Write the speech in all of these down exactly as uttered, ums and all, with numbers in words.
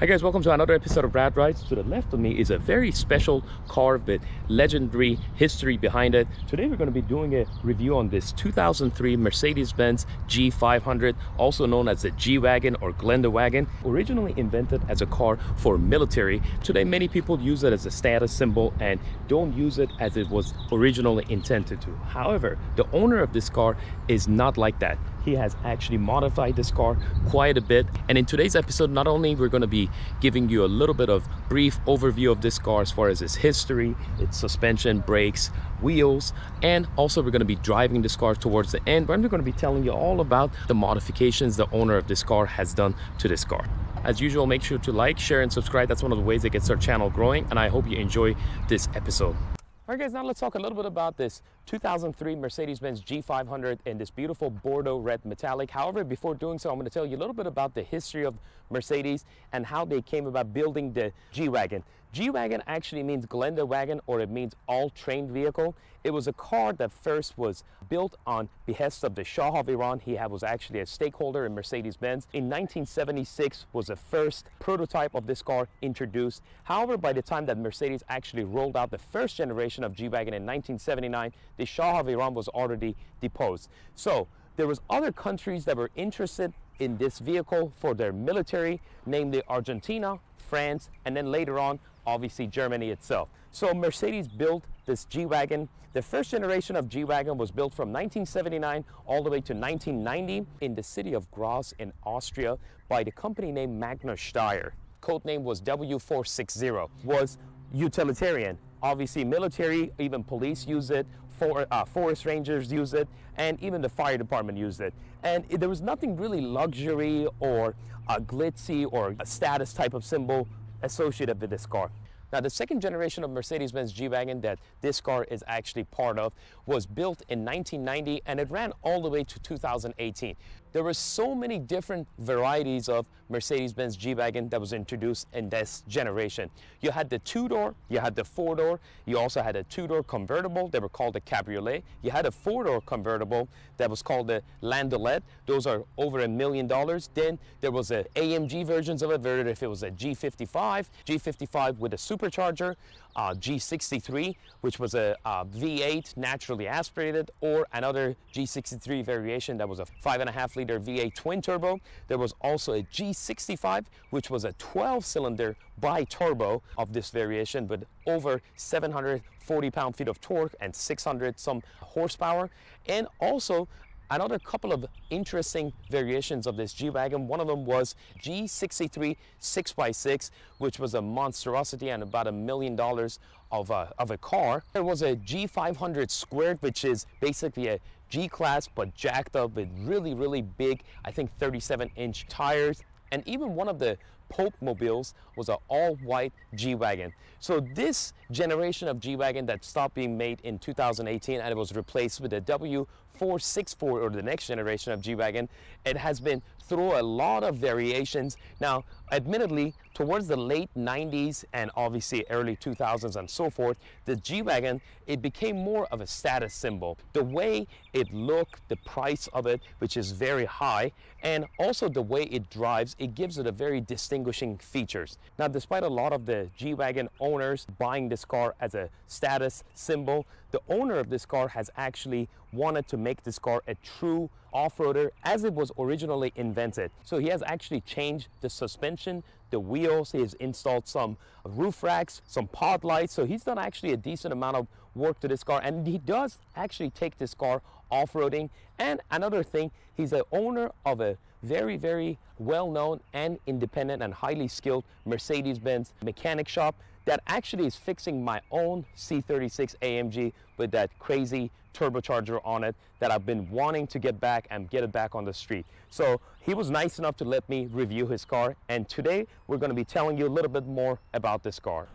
Hi guys, welcome to another episode of Rad Rides. To the left of me is a very special car with legendary history behind it. Today we're going to be doing a review on this two thousand three Mercedes-Benz G five hundred, also known as the G-Wagon or Geländewagen, originally invented as a car for military. Today many people use it as a status symbol and don't use it as it was originally intended to. However, the owner of this car is not like that. He has actually modified this car quite a bit, and in today's episode not only we're going to be giving you a little bit of brief overview of this car as far as its history, its suspension, brakes, wheels, and also we're going to be driving this car towards the end, but I'm going to be telling you all about the modifications the owner of this car has done to this car. As usual, make sure to like, share, and subscribe. That's one of the ways that gets our channel growing, and I hope you enjoy this episode. All right guys, now let's talk a little bit about this two thousand three Mercedes-Benz G five hundred in this beautiful Bordeaux red metallic. However, before doing so, I'm going to tell you a little bit about the history of Mercedes and how they came about building the G-Wagon. G-Wagon actually means Geländewagen, or it means all-terrain vehicle. It was a car that first was built on behest of the Shah of Iran. He was actually a stakeholder in Mercedes-Benz. In nineteen seventy-six was the first prototype of this car introduced. However, by the time that Mercedes actually rolled out the first generation of G-Wagon in nineteen seventy-nine, the Shah of Iran was already deposed. So there was other countries that were interested in this vehicle for their military, namely Argentina, France, and then later on, obviously Germany itself. So Mercedes built this G-Wagon. The first generation of G-Wagon was built from nineteen seventy-nine all the way to nineteen ninety in the city of Graz in Austria by the company named Magna Steyr. Code name was W four sixty, was utilitarian. Obviously military, even police use it, for, uh, forest rangers use it, and even the fire department used it. And it, there was nothing really luxury or uh, glitzy or a status type of symbol associated with this car. Now, the second generation of Mercedes-Benz G-Wagon that this car is actually part of was built in nineteen ninety and it ran all the way to two thousand eighteen. There were so many different varieties of Mercedes-Benz G-Wagon that was introduced in this generation. You had the two-door, you had the four-door, you also had a two-door convertible that were called the Cabriolet. You had a four-door convertible that was called the Landaulet. Those are over a million dollars. Then there was an A M G versions of it, whether if it was a G fifty-five, G fifty-five with a super Supercharger, uh, G sixty-three, which was a, a V eight naturally aspirated, or another G sixty-three variation that was a five and a half liter V eight twin turbo. There was also a G sixty-five, which was a twelve cylinder bi-turbo of this variation with over seven hundred forty pound-feet of torque and six hundred some horsepower, and also another couple of interesting variations of this G-Wagon. One of them was G sixty-three six by six, which was a monstrosity and about a million dollars of a, of a car. There was a G five hundred squared, which is basically a G-Class but jacked up with really, really big, I think thirty-seven inch tires. And even one of the Popemobiles was an all-white G-Wagon. So this generation of G-Wagon that stopped being made in two thousand eighteen and it was replaced with a W four sixty-four, or the next generation of G-Wagon, it has been through a lot of variations. Now, admittedly, towards the late nineties and obviously early two thousands and so forth, the G-Wagon, it became more of a status symbol. The way it looked, the price of it, which is very high, and also the way it drives, it gives it a very distinguishing features. Now, despite a lot of the G-Wagon owners buying this car as a status symbol, the owner of this car has actually wanted to make this car a true off-roader as it was originally invented. So he has actually changed the suspension, the wheels, he has installed some roof racks, some pod lights. So he's done actually a decent amount of work to this car, and he does actually take this car off-roading. And another thing, he's the owner of a very, very well-known and independent and highly skilled Mercedes-Benz mechanic shop that actually is fixing my own C thirty-six A M G with that crazy turbocharger on it that I've been wanting to get back and get it back on the street. So he was nice enough to let me review his car, and today we're going to be telling you a little bit more about this car.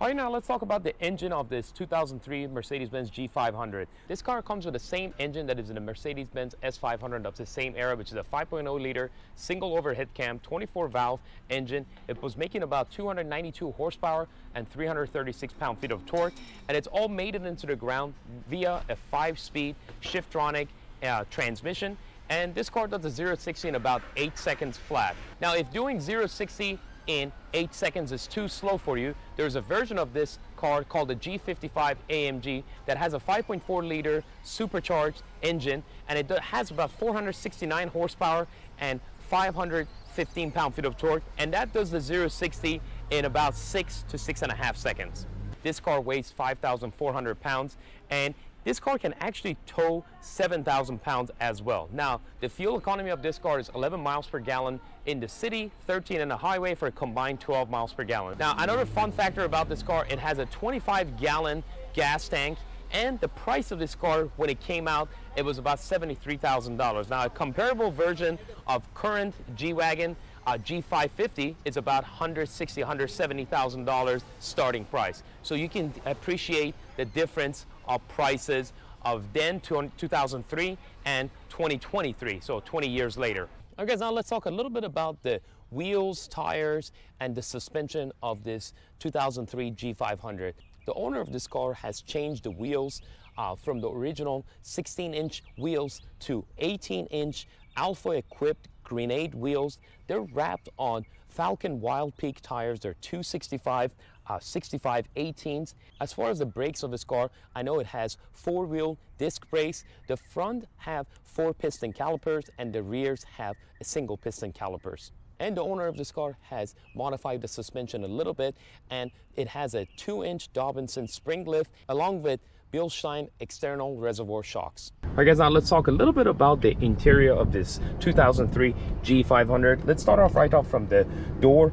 All right, now let's talk about the engine of this two thousand three Mercedes-Benz G five hundred. This car comes with the same engine that is in the Mercedes-Benz S five hundred of the same era, which is a five point oh liter single overhead cam, twenty-four valve engine. It was making about two hundred ninety-two horsepower and three hundred thirty-six pound-feet of torque, and it's all mated into the ground via a five-speed Shiftronic uh, transmission. And this car does a zero to sixty in about eight seconds flat. Now, if doing zero to sixty in eight seconds is too slow for you. There's a version of this car called the G fifty-five A M G that has a five point four liter supercharged engine, and it has about four hundred sixty-nine horsepower and five hundred fifteen pound-feet of torque, and that does the zero to sixty in about six to six and a half seconds. This car weighs five thousand four hundred pounds, and this car can actually tow seven thousand pounds as well. Now, the fuel economy of this car is eleven miles per gallon in the city, thirteen on the highway for a combined twelve miles per gallon. Now, another fun factor about this car, it has a twenty-five gallon gas tank, and the price of this car when it came out, it was about seventy-three thousand dollars. Now, a comparable version of current G-Wagon, Uh, G five fifty is about one hundred sixty thousand, one hundred seventy thousand dollars starting price. So you can appreciate the difference of prices of then to two thousand three and twenty twenty-three, so twenty years later. Okay, guys, now let's talk a little bit about the wheels, tires, and the suspension of this two thousand three G five hundred. The owner of this car has changed the wheels uh, from the original sixteen inch wheels to eighteen inch Alpha-equipped Grenade wheels. They're wrapped on Falcon Wild Peak tires. They're two sixty-five, uh, sixty-five eighteens. As far as the brakes of this car, I know it has four-wheel disc brakes. The front have four piston calipers, and the rears have a single piston calipers. And the owner of this car has modified the suspension a little bit, and it has a two inch Dobinson spring lift along with Bilstein external reservoir shocks. All right, guys, now let's talk a little bit about the interior of this two thousand three G five hundred. Let's start off right off from the door.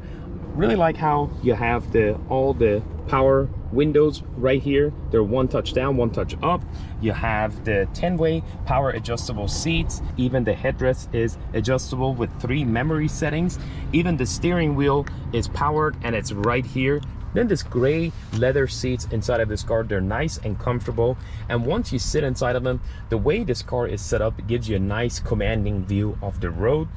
Really like how you have the all the power windows right here. They're one touch down, one touch up. You have the ten way power adjustable seats. Even the headrest is adjustable with three memory settings. Even the steering wheel is powered, and it's right here. Then this gray leather seats inside of this car, they're nice and comfortable. And once you sit inside of them, the way this car is set up, it gives you a nice commanding view of the road.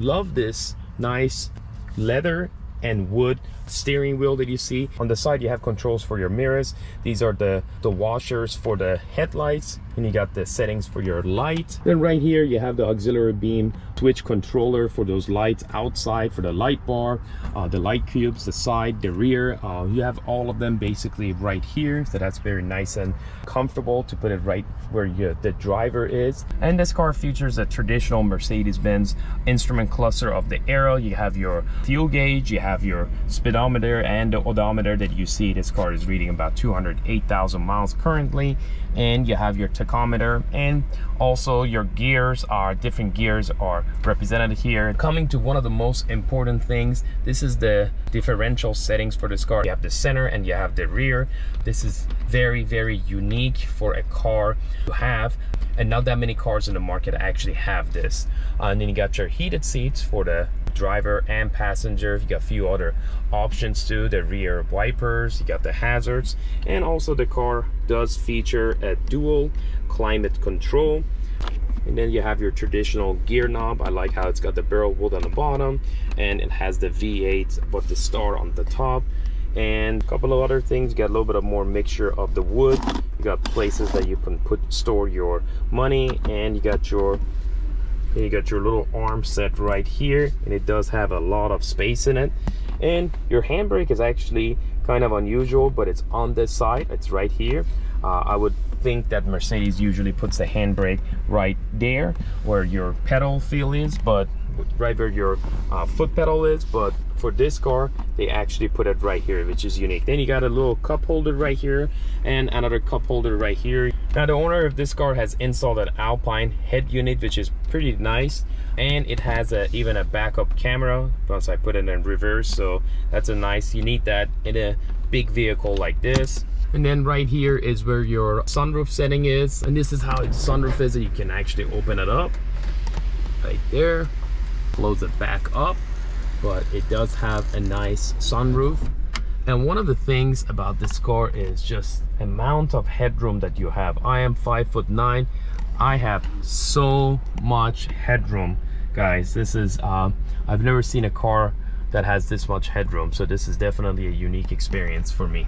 Love this nice leather and wood steering wheel that you see. On the side, you have controls for your mirrors. These are the, the washers for the headlights, and you got the settings for your light. Then right here, you have the auxiliary beam switch controller for those lights outside, for the light bar, uh, the light cubes, the side, the rear. Uh, you have all of them basically right here. So that's very nice and comfortable to put it right where you, the driver is. And this car features a traditional Mercedes-Benz instrument cluster of the era. You have your fuel gauge, you have your speedometer and the odometer that you see. This car is reading about two hundred eight thousand miles currently, and you have your tachometer, and also your gears are different gears are represented here. Coming to one of the most important things, this is the differential settings for this car. You have the center and you have the rear. This is very, very unique for a car to have, and not that many cars in the market actually have this. Uh, and then you got your heated seats for the driver and passenger. You got a few other options too, the rear wipers, you got the hazards, and also the car does feature a dual climate control. And then you have your traditional gear knob. I like how it's got the barrel wood on the bottom, and it has the V eight but the star on the top, and a couple of other things. You got a little bit of more mixture of the wood. You got places that you can put store your money, and you got your And you got your little arm set right here, and it does have a lot of space in it. And your handbrake is actually kind of unusual, but it's on this side, it's right here. Uh, I would think that Mercedes usually puts the handbrake right there where your pedal feel is, but right where your uh, foot pedal is, but for this car, they actually put it right here, which is unique. Then you got a little cup holder right here and another cup holder right here. Now, the owner of this car has installed an Alpine head unit, which is pretty nice, and it has a, even a backup camera. Plus, I put it in reverse, so that's a nice, you need that in a big vehicle like this. And then right here is where your sunroof setting is, and this is how the sunroof is, and you can actually open it up right there, close it back up, but it does have a nice sunroof. And one of the things about this car is just amount of headroom that you have. I am five foot nine. I have so much headroom, guys. This is uh, I've never seen a car that has this much headroom. So this is definitely a unique experience for me.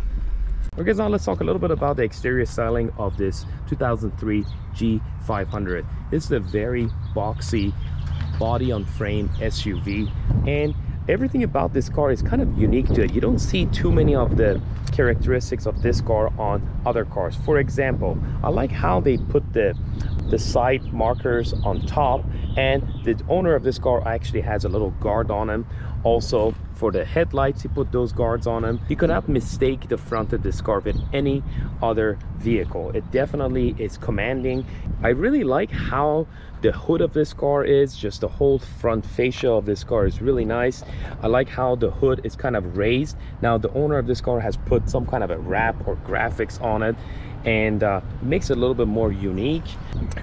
Okay, now let's talk a little bit about the exterior styling of this two thousand three G five hundred. It's a very boxy body on frame S U V, and everything about this car is kind of unique to it. You don't see too many of the characteristics of this car on other cars. For example, I like how they put the the side markers on top, and the owner of this car actually has a little guard on him. Also for the headlights, he put those guards on him. You cannot mistake the front of this car with any other vehicle. It definitely is commanding. I really like how the hood of this car is. Just the whole front fascia of this car is really nice. I like how the hood is kind of raised. Now the owner of this car has put some kind of a wrap or graphics on it, and uh, makes it a little bit more unique.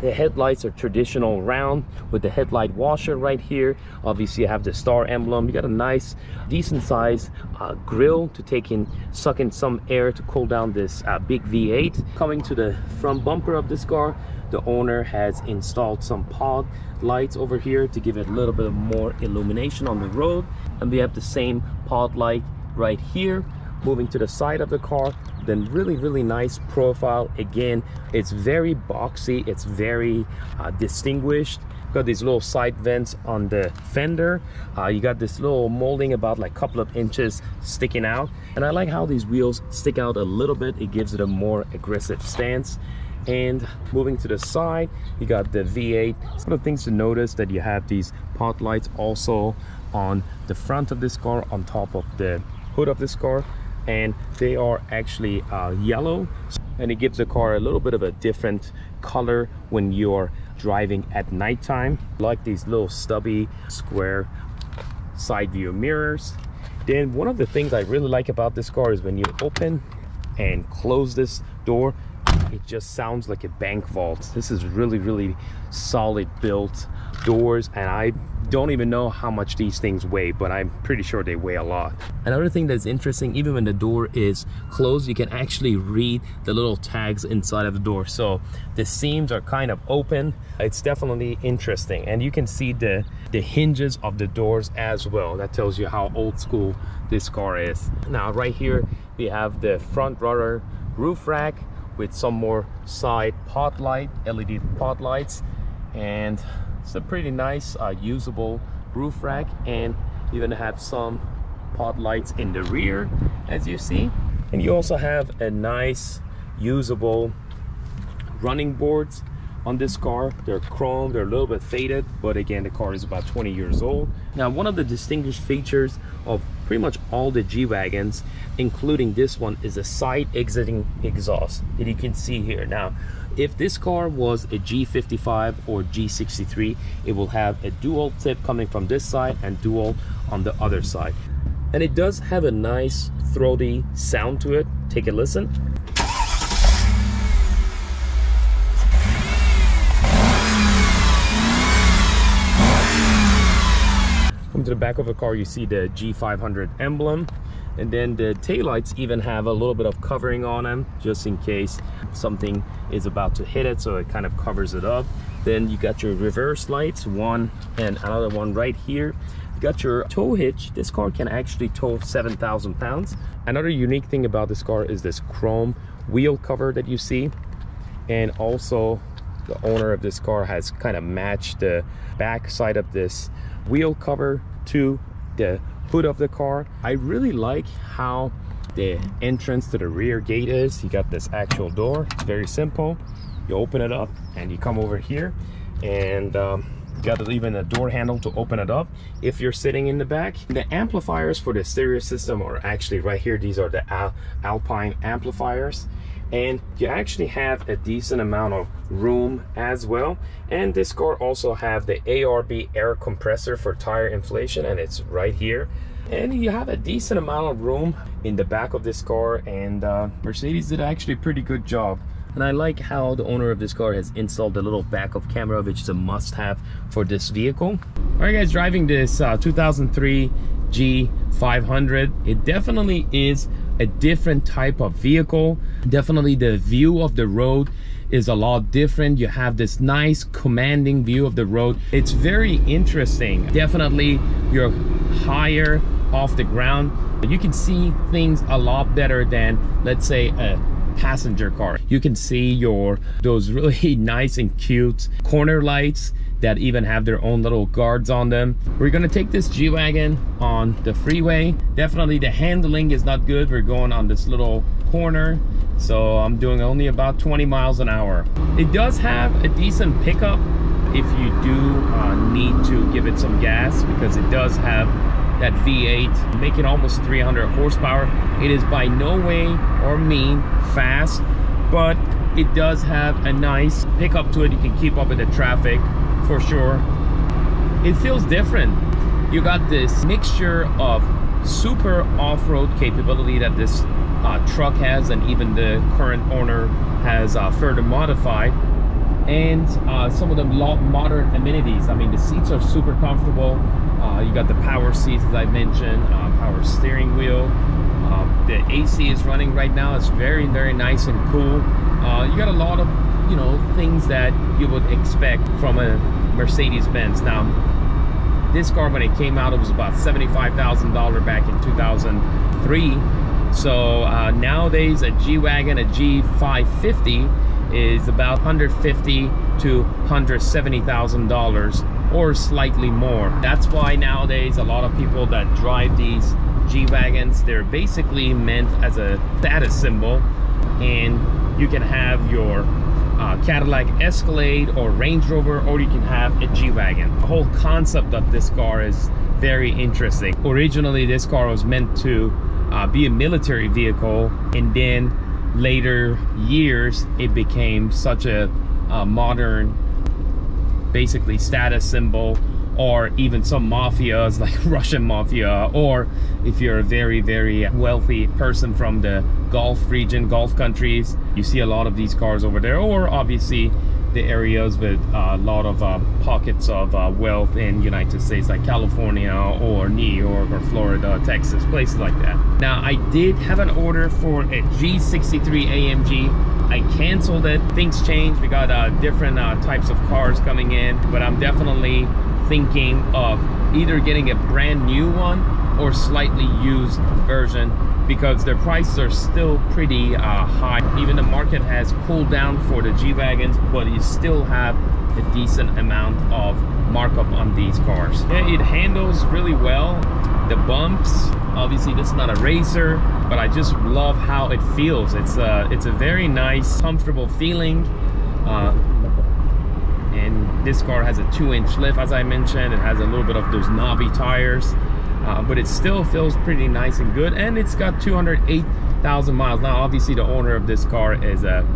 The headlights are traditional round with the headlight washer right here. Obviously you have the star emblem. You got a nice decent size uh, grill to take in, suck in some air to cool down this uh, big V eight. Coming to the front bumper of this car, the owner has installed some pod lights over here to give it a little bit more illumination on the road, and we have the same pod light right here. Moving to the side of the car, then really really nice profile. Again, it's very boxy, it's very uh, distinguished. Got these little side vents on the fender. Uh, you got this little molding about like a couple of inches sticking out, and I like how these wheels stick out a little bit. It gives it a more aggressive stance. And moving to the side, you got the V eight. Some of the things to notice that you have these pod lights also on the front of this car, on top of the hood of this car, and they are actually uh, yellow, and it gives the car a little bit of a different color when you're driving at nighttime. Like these little stubby square side view mirrors. Then one of the things I really like about this car is when you open and close this door, it just sounds like a bank vault. This is really really solid built doors, and I don't even know how much these things weigh, but I'm pretty sure they weigh a lot. Another thing that's interesting, even when the door is closed, you can actually read the little tags inside of the door. So the seams are kind of open. It's definitely interesting, and you can see the the hinges of the doors as well. That tells you how old school this car is. Now right here we have the front rudder roof rack with some more side pod light, L E D pod lights, and it's a pretty nice uh, usable roof rack. And you're gonna have some pod lights in the rear, as you see, and you also have a nice usable running boards on this car. They're chrome, they're a little bit faded, but again the car is about twenty years old. Now one of the distinguished features of pretty much all the G-Wagons, including this one, is a side exiting exhaust that you can see here. Now if this car was a G fifty-five or G sixty-three, it will have a dual tip coming from this side and dual on the other side, and it does have a nice throaty sound to it. Take a listen. To the back of the car, you see the G five hundred emblem, and then the taillights even have a little bit of covering on them just in case something is about to hit it, so it kind of covers it up. Then you got your reverse lights, one and another one right here. You got your tow hitch. This car can actually tow seven thousand pounds. Another unique thing about this car is this chrome wheel cover that you see, and also the owner of this car has kind of matched the back side of this wheel cover to the hood of the car. I really like how the entrance to the rear gate is. You got this actual door, it's very simple. You open it up and you come over here, and um, you got even a door handle to open it up if you're sitting in the back. The amplifiers for the stereo system are actually right here. These are the Al Alpine amplifiers, and you actually have a decent amount of room as well. And this car also have the A R B air compressor for tire inflation, and it's right here. And you have a decent amount of room in the back of this car, and uh, Mercedes did actually a pretty good job. And I like how the owner of this car has installed a little backup camera, which is a must-have for this vehicle. All right guys, driving this uh, two thousand three G five hundred, it definitely is a different type of vehicle. Definitely the view of the road is a lot different. You have this nice commanding view of the road. It's very interesting. Definitely you're higher off the ground, you can see things a lot better than, let's say, a passenger car. You can see your those really nice and cute corner lights that even have their own little guards on them. We're gonna take this G-Wagon on the freeway. Definitely the handling is not good. We're going on this little corner, so I'm doing only about twenty miles an hour. It does have a decent pickup if you do uh, need to give it some gas, because it does have that V eight, making almost three hundred horsepower. It is by no way or mean fast, but it does have a nice pickup to it. You can keep up with the traffic for sure. It feels different. You got this mixture of super off-road capability that this uh, truck has, and even the current owner has uh, further modified, and uh, some of the modern amenities. I mean, the seats are super comfortable. Uh, you got the power seats, as I mentioned, uh, power steering wheel. Uh, the A C is running right now. It's very, very nice and cool. Uh, you got a lot of, you know, things that you would expect from a Mercedes-Benz. Now, this car, when it came out, it was about seventy-five thousand dollars back in two thousand three. So uh, nowadays, a G-Wagon, a G five fifty, is about one hundred fifty thousand to one hundred seventy thousand dollars. Or slightly more. That's why nowadays a lot of people that drive these G-Wagons, they're basically meant as a status symbol, and you can have your uh, Cadillac Escalade or Range Rover, or you can have a G-Wagon. The whole concept of this car is very interesting. Originally, this car was meant to uh, be a military vehicle, and then later years it became such a, a modern, basically status symbol, or even some mafias like Russian mafia, or if you're a very, very wealthy person from the Gulf region, Gulf countries, you see a lot of these cars over there, or obviously the areas with a lot of uh, pockets of uh, wealth in United States, like California or New York or Florida, Texas, places like that. Now, I did have an order for a G sixty-three A M G. I canceled it. Things change. We got uh, different uh, types of cars coming in, but I'm definitely thinking of either getting a brand new one or slightly used version, because their prices are still pretty uh, high. Even the market has cooled down for the G-Wagons, but you still have a decent amount of markup on these cars. It handles really well. The bumps, obviously this is not a racer, but I just love how it feels. It's a, it's a very nice, comfortable feeling. Uh, and this car has a two inch lift, as I mentioned. It has a little bit of those knobby tires, uh, but it still feels pretty nice and good. And it's got two hundred eight thousand miles. Now, obviously, the owner of this car is a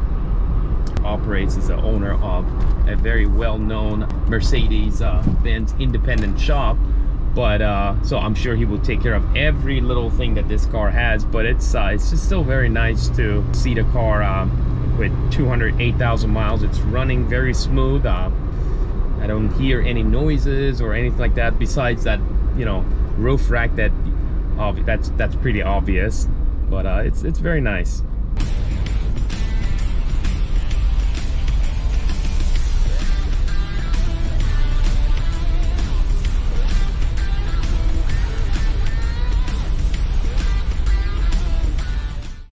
operates as the owner of a very well-known Mercedes-Benz uh, independent shop. But uh, so I'm sure he will take care of every little thing that this car has, but it's uh, it's just still very nice to see the car uh, with two hundred eight thousand miles. It's running very smooth. Uh, I don't hear any noises or anything like that, besides that, you know, roof rack that uh, that's that's pretty obvious, but uh, it's it's very nice.